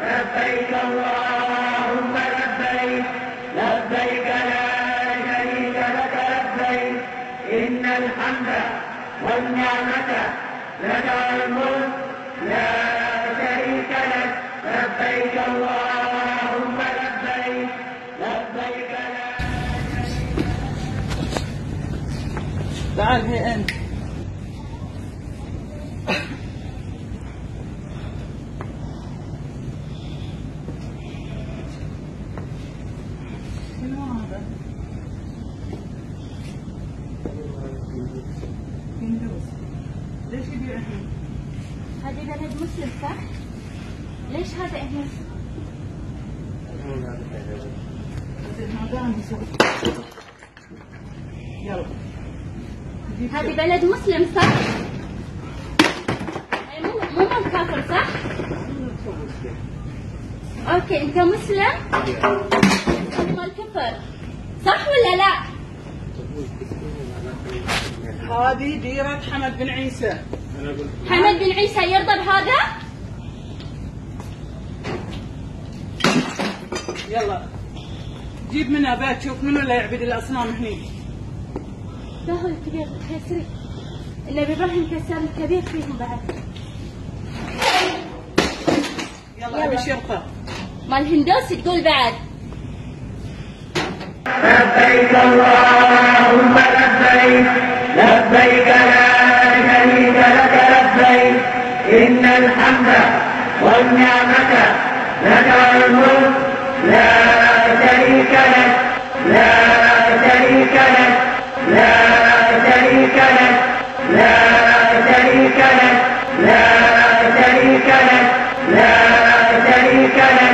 لبيك اللهم لبيك، لبيك لا شريك لك لبيك، إن الحمد والنعمة لك والملك لا شريك لك، لبيك اللهم لبيك، لبيك لا شريك لك. تعالي أنت. ليش بيبيعوا هيك؟ هذا بلد مسلم صح؟ ليش هذا اهمل؟ يلا هذا بلد مسلم صح؟ اي مو كافر صح؟ اوكي انت مسلم؟ انت مال كفر صح ولا لا؟ هذه ديرة حمد بن عيسى. حمد بن عيسى يرضى بهذا؟ يلا جيب من اباك شوف منو اللي يعبد الاصنام هني. لا هو الكبير الخيسري اللي بيبراهيم كسار الكبير فيهم بعد. يلا ابي شرطه. مال هندوسي تقول بعد. لبيك اللهم لبيك، لبيك لا شريك لك لبيك، إن الحمد والنعمة لك والملك لا شريك لك، لا شريك لك، لا شريك لك، لا شريك لك، لا شريك لك، لا شريك لك.